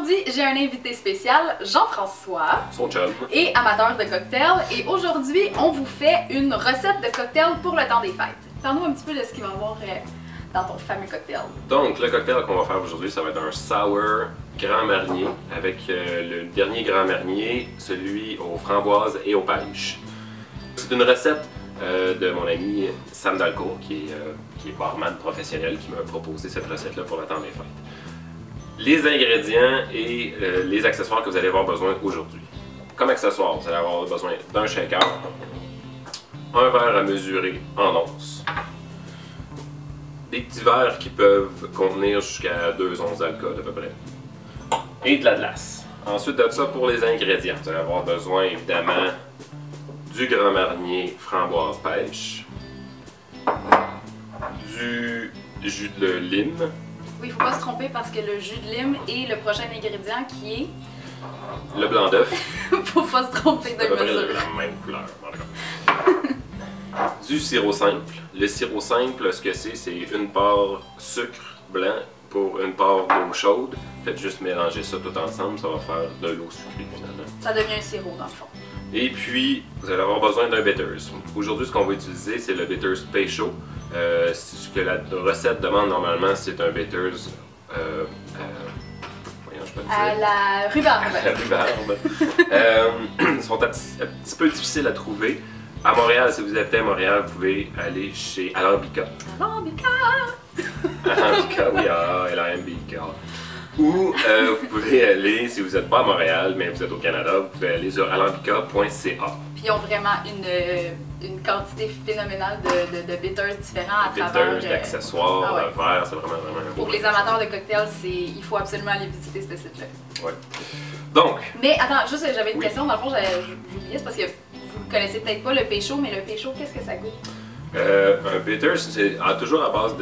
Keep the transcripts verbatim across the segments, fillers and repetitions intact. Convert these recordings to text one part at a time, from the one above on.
Aujourd'hui, j'ai un invité spécial, Jean-François, son chum, et amateur de cocktails. Et aujourd'hui, on vous fait une recette de cocktail pour le temps des fêtes. Parle-nous un petit peu de ce qu'il va y avoir dans ton fameux cocktail. Donc, le cocktail qu'on va faire aujourd'hui, ça va être un sour Grand Marnier avec euh, le dernier Grand Marnier, celui aux framboises et aux pêches. C'est une recette euh, de mon ami Sam Dalcourt, qui est, euh, qui est barman professionnel, qui m'a proposé cette recette-là pour le temps des fêtes. Les ingrédients et euh, les accessoires que vous allez avoir besoin aujourd'hui. Comme accessoires, vous allez avoir besoin d'un shaker, un verre à mesurer en once, des petits verres qui peuvent contenir jusqu'à deux onces d'alcool à peu près, et de la glace. Ensuite de ça, pour les ingrédients, vous allez avoir besoin évidemment du Grand Marnier framboise pêche, du jus de lime. Oui, il ne faut pas se tromper parce que le jus de lime est le prochain ingrédient qui est... le blanc d'œuf. Faut pas se tromper de mesure. C'est la même couleur. Du sirop simple. Le sirop simple, ce que c'est, c'est une part sucre blanc pour une part d'eau chaude. Faites juste mélanger ça tout ensemble, ça va faire de l'eau sucrée finalement. Ça devient un sirop dans le fond. Et puis, vous allez avoir besoin d'un bitters. Aujourd'hui, ce qu'on va utiliser, c'est le bitters Peychaud's. Euh, ce que la recette demande normalement, c'est un bitters euh, euh, voyons, je peux dire, à la rhubarbe. À la rhubarbe. euh, ils sont un petit, un petit peu difficiles à trouver. À Montréal, si vous êtes à Montréal, vous pouvez aller chez Alambika. Alambika! Alambika, oui, Alambika. Ou euh, vous pouvez aller, si vous n'êtes pas à Montréal, mais vous êtes au Canada, vous pouvez aller sur alambika point c a. Puis ils ont vraiment une, une quantité phénoménale de, de, de bitters différents à bitters, travers... Bitters, d'accessoires, ah ouais. verres, c'est vraiment, vraiment un beau. Pour les amateurs de cocktails, il faut absolument aller visiter ce site-là. Oui. Donc... Mais attends, juste j'avais une oui. question, dans le fond, j'oubliais, parce que vous ne connaissez peut-être pas le Peychaud's, mais le Peychaud's, qu'est-ce que ça goûte? Euh, un bitters, c'est ah, toujours à base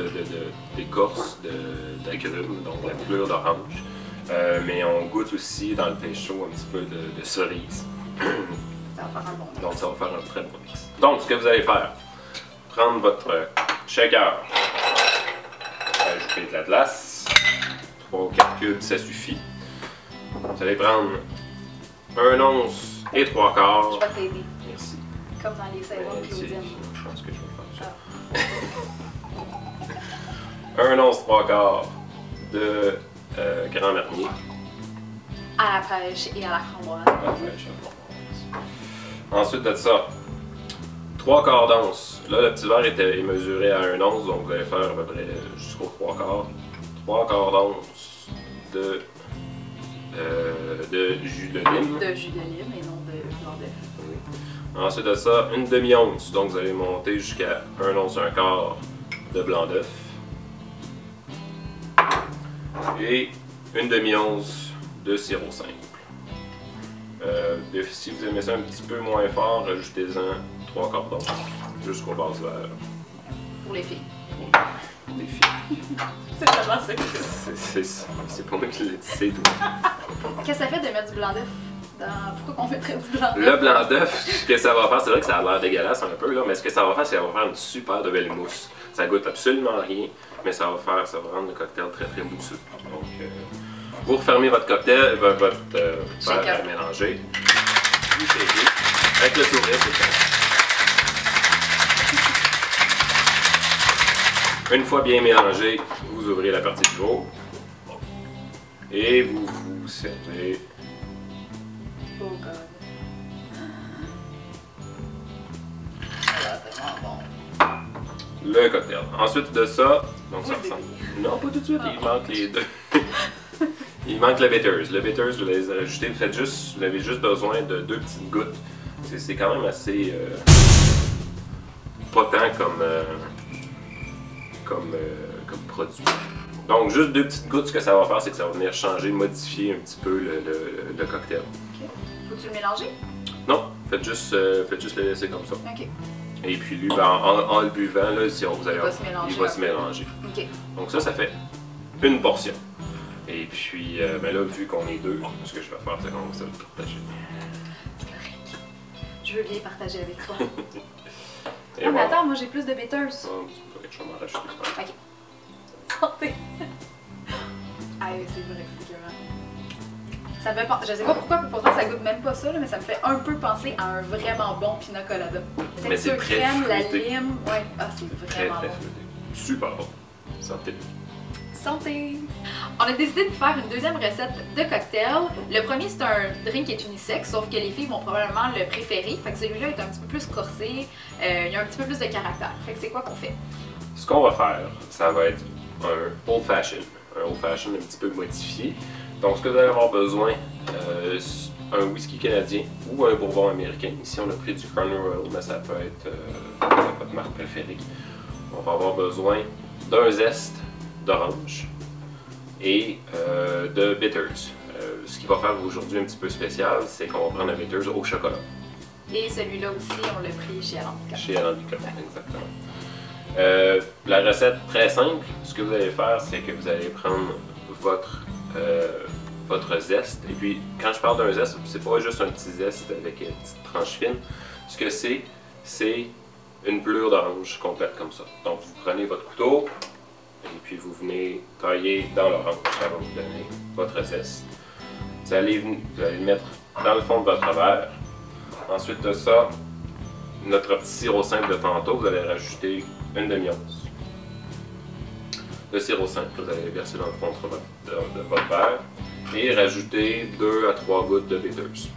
d'écorce, de, de, de, d'agrumes, donc la couleur d'orange. Euh, mais on goûte aussi dans le Peychaud's un petit peu de, de cerise. Ça va faire un bon mix. Donc ça va faire un très bon mix. Donc ce que vous allez faire, prendre votre shaker, ajouter de la glace, trois ou quatre cubes, ça suffit. Vous allez prendre une once et trois quarts. Je vais t'aider. Merci. Comme dans les savons claudiennes. Je pense que je vais faire ça. une once trois quarts de euh, Grand Marnier. À la pêche et à la framboise. À la pêche et à la framboise. Ensuite de ça, trois quarts d'once. Là, le petit verre est, est mesuré à une once, donc vous allez faire à peu près jusqu'au trois quarts. trois quarts d'once de, euh, de jus de lime. De jus de lime et non de blanc d'œuf. Oui. Ensuite de ça, une demi-once, donc vous allez monter jusqu'à une once et un quart de blanc d'œuf. Et une demi-once de sirop simple. Euh, si vous aimez ça un petit peu moins fort, rajoutez-en trois quarts d'once jusqu'au base vert. Pour les filles. Pour les filles. C'est vraiment ça. C'est pas moi qui l'ai dit, c'est tout. Qu'est-ce que ça fait de mettre du blanc d'œuf? Dans... Pourquoi on mettrait du blanc d'œuf? Le blanc d'œuf, ce que ça va faire, c'est vrai que ça a l'air dégueulasse un peu, là, mais ce que ça va faire, c'est que ça va faire une super de belle mousse. Ça goûte absolument rien, mais ça va faire, ça va rendre le cocktail très très mousseux. Donc, euh, vous refermez votre cocktail, votre verre euh, à mélanger, vous shakez, avec le sourire, c'est ça. Une fois bien mélangé, vous ouvrez la partie du haut et vous vous servez. Oh God. Ça va tellement bon. Le cocktail. Ensuite de ça, donc oui, ça ressemble. Non, pas tout de suite, ah, il bon. manque les deux. Il manque le bitters. Le bitters, vous les ajoutez, vous faites juste, vous avez juste besoin de deux petites gouttes. C'est quand même assez euh, potent comme, euh, comme, euh, comme produit. Donc juste deux petites gouttes, ce que ça va faire, c'est que ça va venir changer, modifier un petit peu le, le, le cocktail. Okay. Faut-tu le mélanger? Non, faites juste, euh, faites juste le laisser comme ça. Okay. Et puis lui, ben, en, en le buvant, là, si on vous allez, il va se mélanger. Va se mélanger. Okay. Donc ça, ça fait une portion. Et puis, euh, ben là, vu qu'on est deux, ce que je vais faire, c'est qu'on va se le partager. C'est correct. Je veux bien partager avec toi. Ah, voilà. Mais attends, moi j'ai plus de bitters. Non, c'est pas quelque chose à rajouter. Ok. Santé! Ah, c'est vrai, c'est vraiment. Ça me fait penser, je sais pas pourquoi, mais pourtant ça goûte même pas ça, là, mais ça me fait un peu penser à un vraiment bon pina colada. Texture crème, la lime, ouais, ah, c'est vraiment très, très bon. Super bon. Santé. Santé. On a décidé de faire une deuxième recette de cocktail. Le premier, c'est un drink qui est unisexe, sauf que les filles vont probablement le préférer. Fait que celui-là est un petit peu plus corsé, euh, il y a un petit peu plus de caractère. Fait que c'est quoi qu'on fait? Ce qu'on va faire, ça va être un Old Fashion. Un Old Fashion un petit peu modifié. Donc ce que vous allez avoir besoin, euh, un whisky canadien ou un bourbon américain. Ici on a pris du Crown Royal, mais ça peut être euh, votre marque préférée. On va avoir besoin d'un zeste d'orange et euh, de bitters. Euh, ce qui va faire aujourd'hui un petit peu spécial, c'est qu'on va prendre un bitters au chocolat. Et celui-là aussi, on l'a pris chez Alambika. Chez Alambika, exactement. Euh, la recette très simple, ce que vous allez faire, c'est que vous allez prendre votre Euh, votre zeste. Et puis, quand je parle d'un zeste, c'est pas juste un petit zeste avec une petite tranche fine. Ce que c'est, c'est une pelure d'orange complète comme ça. Donc, vous prenez votre couteau et puis vous venez tailler dans l'orange. Ça va vous donner votre zeste. Vous allez, vous allez le mettre dans le fond de votre verre. Ensuite de ça, notre petit sirop simple de tantôt, vous allez rajouter une demi-once. Le sirop simple que vous allez verser dans le fond de, de, de votre verre et rajouter deux à trois gouttes de bitters.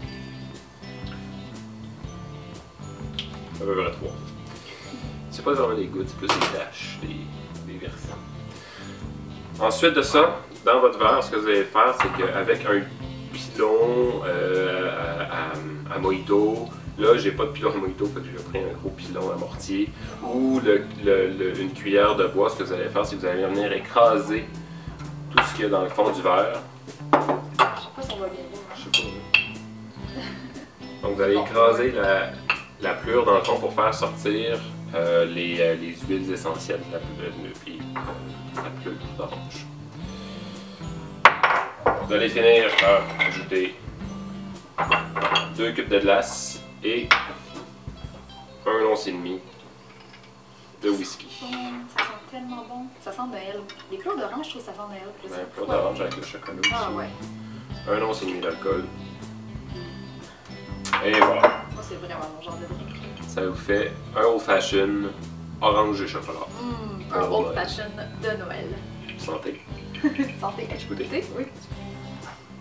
À peu près trois. C'est pas vraiment des gouttes, c'est plus des taches, des, des versants. Ensuite de ça, dans votre verre, ce que vous allez faire, c'est qu'avec un pilon euh, à, à, à mojito, là, j'ai pas de pilon à mojito, fait que j'ai pris un gros pilon à mortier ou le, le, le, une cuillère de bois. Ce que vous allez faire, c'est que vous allez venir écraser tout ce qu'il y a dans le fond du verre. Je sais pas si on va bien voir. Je sais pas. Donc, vous allez écraser la, la pelure dans le fond pour faire sortir euh, les, euh, les huiles essentielles de la pelure puis euh, la pelure d'orange. Vous allez finir par ajouter deux cubes de glace et un once et demi de whisky. Ça sent tellement bon. Ça sent Noël. Les pleurs d'orange, je trouve que ça sent Noël. Ben, les pleurs d'orange avec le chocolat aussi. Ah ouais. Un once et demi d'alcool. Et voilà. Moi, c'est vraiment mon genre de drink. Ça vous fait un Old Fashion orange et chocolat. Mmh, un Old Fashion de Noël. Santé. Santé. Je peux goûter? Oui.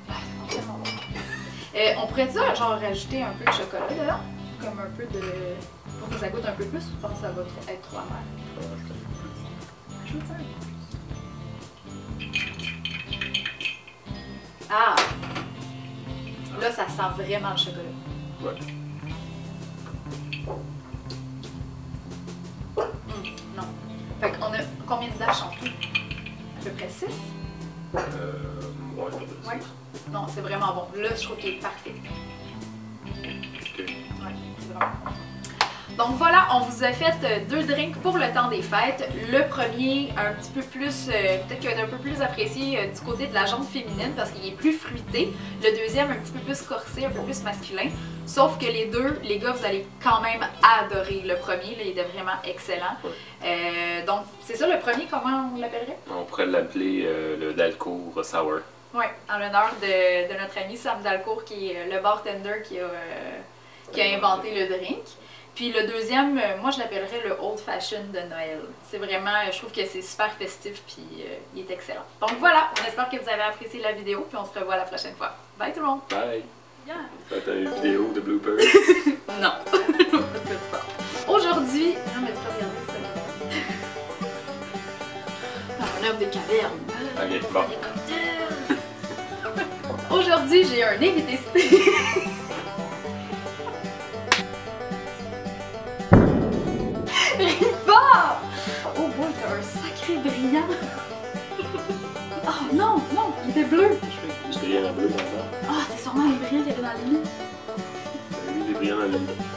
Ah, ça sent tellement bon. Euh, on pourrait dire, genre, rajouter un peu de chocolat dedans, comme un peu de... pour que ça goûte un peu plus, ou pense que ça va être trop amer? Ajoute ça un peu plus. Ah! Là, ça sent vraiment le chocolat. Ouais. Mmh, non. Fait qu'on a combien de lâches en tout? À peu près six? Euh... moins de six. Ouais. Non, c'est vraiment bon. Là, je trouve qu'il est parfait. Okay. Ouais, c'est vraiment bon. Donc voilà, on vous a fait deux drinks pour le temps des fêtes. Le premier, un petit peu plus, euh, peut-être qu'il va être un peu plus apprécié euh, du côté de la jambe féminine parce qu'il est plus fruité. Le deuxième, un petit peu plus corsé, un peu plus masculin. Sauf que les deux, les gars, vous allez quand même adorer le premier. Là, il était vraiment excellent. Ouais. Euh, donc, c'est ça le premier, comment on l'appellerait? On pourrait l'appeler euh, le Dalcourt Sour. Oui, en l'honneur de, de notre ami Sam Dalcourt, qui est le bartender qui a, euh, qui a inventé le drink. Puis le deuxième, moi je l'appellerais le Old Fashion de Noël. C'est vraiment, je trouve que c'est super festif, puis euh, il est excellent. Donc voilà, on espère que vous avez apprécié la vidéo, puis on se revoit la prochaine fois. Bye tout le monde! Bye! Yeah. T'as une vidéo de bloopers? Non! Aujourd'hui... Non mais tu peux regarder ça. Un homme de caverne! Ok, bon. Aujourd'hui, j'ai un invité. Riba! Oh boy, t'as un sacré brillant! Oh non, non, il était bleu! Je brillais en bleu, maintenant. Ah, c'est sûrement les brillants qu'il y avait dans le lit. T'as eu des brillants dans le lit.